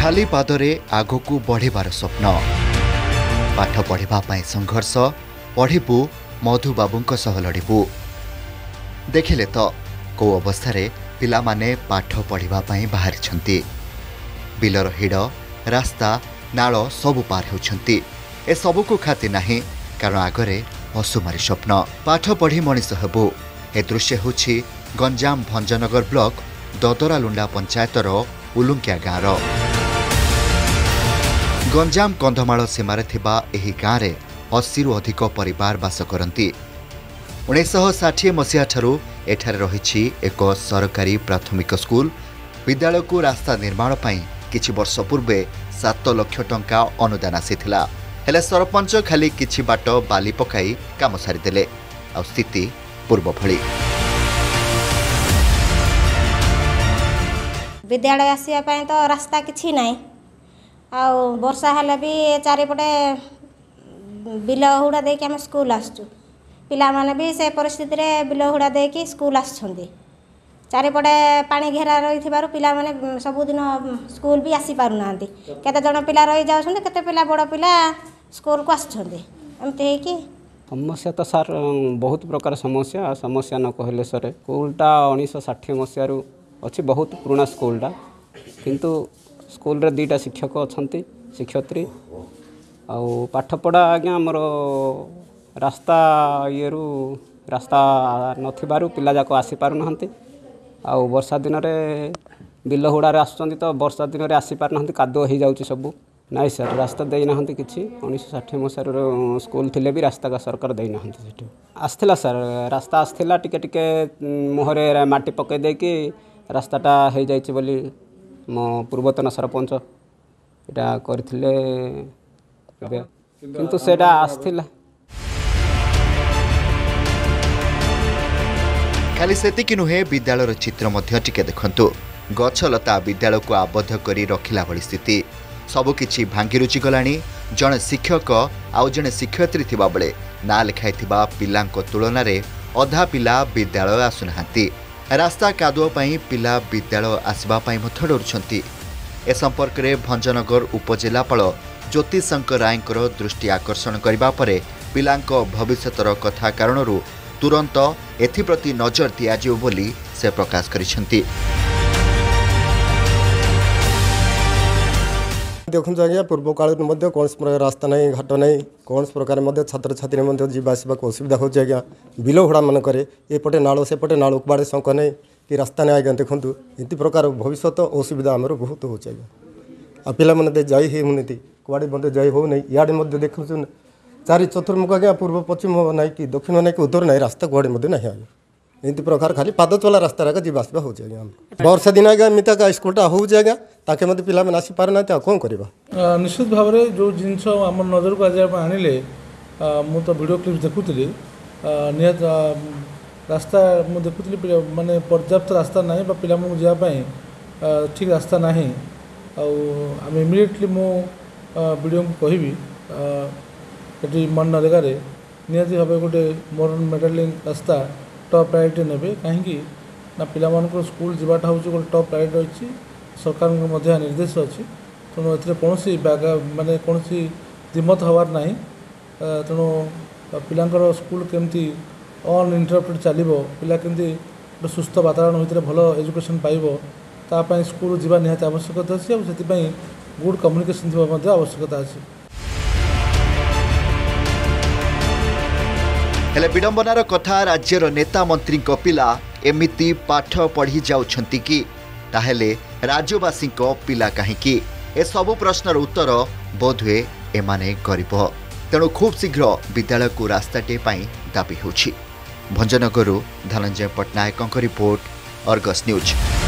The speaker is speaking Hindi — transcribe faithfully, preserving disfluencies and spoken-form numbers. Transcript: खाली पादरे आगकू बढ़ेबार स्वप्न पाठ पढ़ाई संघर्ष पढ़ू मधुबाबूंक सह लड़बू देखिले तो को अवस्था रे पिला माने पाठ पढ़िबा पई बाहर छंती बिलर हिड रास्ता नालो सबु पार होछंती ए सबु को खाती नाही कारण आगरे असुमारी स्वप्न पाठ पढ़ी मनीष हेबो ए दृश्य होछि गंजाम भंजनगर ब्लॉक ददरा लुंडा पंचायतर उलुंकिया गाँव गंजाम कंधमाल सीमार यही गाँवें अस्सी रु अधिक परिवार बास करती उन्नीस सौ साठ मसीहा ठारू एठारे रही एक सरकारी प्राथमिक स्कूल विद्यालय को रास्ता निर्माण पाई किछि वर्ष पूर्वे सात लक्ष टंका अनुदान आसीथिला हेले सरपंच खाली किछि बाट बाली पकाई काम सारीदेले आ स्थिति पूर्व भली विद्यालय आसिया पाए तो रास्ता किछि नाई आउ वर्षा हेले भी चारिपटे बिल हुड़ा देके आम स्कूल आसचु पिला माने भी से परिस्थिति रे बिल हुड़ा देके स्कूल आसछंदी चारिपटे पानी घेरा रही थिबारु पिला माने सबुदिन स्कूल भी आसी पारु नांदी केते जण पिला रही जाउछंदी केते पिला बड़ पिला स्कूल को आसछंदी एमते हे कि समस्या तो सर बहुत प्रकार समस्या समस्या न कहले सर स्कूलटा उन्नीस सौ साठ मसीह रु अच्छी बहुत पुराना स्कूलटा किंतु स्कूल रे दीटा शिक्षक अछंती शिक्षयत्री आउ पाठपढ़ा आज्ञा आमर रास्ता ये रु रास्ता नथिबारु पिला जाको आसी पारु नहंती आउ वर्षा दिन रे बिल हुड़ा रे आसुचंती तो वर्षा दिन रे आसी पारु नहंती कादो हे जाउची सबु नाई सर रास्ता देई नहंती किछि उन्नीस सौ साठ मसीह रो स्कूल थिले भी रास्ता का सरकार देई नहंती सेटु आस्थिला सर रास्ता आस्थिला टिके टिके मुहरे माटी पके दे कि रास्ताटा हे जाइछि बोली मो पूर्वतन सरपंच एटा करथिले किंतु सेटा आस्थिला खाली सेतिक नुहे विद्यालय चित्र मध्य टिके देखंतु गछलता विद्यालय को आबद्ध करी रखिला भली स्थिति सबकिछि भांगी रुचि गलाणी जणे शिक्षक आउ जणे शिक्षयत्री थिबा बेले ना लिखाई थिबा पिलांको तुलना रे अधा पिला विद्यालय आसुनहांती रास्ता कादुओ पाई पिला विद्यालय आसवा पाई मथ डरुछंती ए संपर्क रे भंजनगर उपजिलापाल ज्योति शंकर रायंकर दृष्टि आकर्षण करिबा परे पिलांक भविष्यतर कथा कारणरू तुरंत एथिप्रति नजर दिया जियो बोली से प्रकाश करिसंती देखु आज्ञा पूर्व काल कौन प्रकार रास्ता नहीं घाट नहीं कौन प्रकार छात्र छात्री जीवासवा को असुविधा हो आज्ञा बिल हुड़ा मान एपटे नाल सेपटे नाल बाड़े शंक नहीं कि रास्ता नहीं आज्ञा देखु इति प्रकार भविष्य असुविधा आमर बहुत हो आज्ञा आ पे जाई हेमुनिति कुआड़े मत जाई हो नहीं इे देखु चार चतुर्मुख आज्ञा पूर्व पश्चिम ना कि दक्षिण ना कि उत्तर ना रास्ता कुआड़े ना आज्ञा एमती प्रकार खाली पाद चला रास्ता राग जी आसवा हो आज्ञा वर्षा दिन आज्ञा एमती आगे स्कूलटा हो आज्ञा ताके मत पिला आसी पारना कौन करवा निश्चित भाव में जो जिनस आम नजर को आज आने मुझे भिडियो क्लिप्स देखुली निहत रास्ता मुझे देखुली मानने पर्याप्त रास्ता ना पे जावाई ठीक रास्ता ना आम इमिडिएटली मो भिडियो को कहबी मन नरेगा निहती भाव गोटे मोरन मेटालिंग रास्ता टॉप प्रायोरिटी ने कहीं पिला स्कूल जीवाटा हूँ गोटे टॉप प्रायोरिटी रही सरकार निर्देश अच्छी तेणु ए कौन मानने कौन दिमत हबार ना तेणु पिलांकर स्कूल केमती अन इंटरप्टेड चलो पिला केमती सुस्थ वातावरण भितर भल एजुकेशन पाइबाई स्कूल जीवा निहाती आवश्यकता अच्छी और से गुड कम्युनिकेशन थी आवश्यकता अच्छी हेले विडंबनार कथा राज्यर नेता मंत्री पिला एमिति पाठ पढ़ी जाउछंती कि ताहेले राज्यवासी पिला काहेकि ए सबु प्रश्नर उत्तर बोधवे एमाने गरीब तेणु खूब शीघ्र विद्यालय को रास्ताटे पाई दाबी होछि भंजनगरु धनंजय पटनायकंक रिपोर्ट आर्गस न्यूज।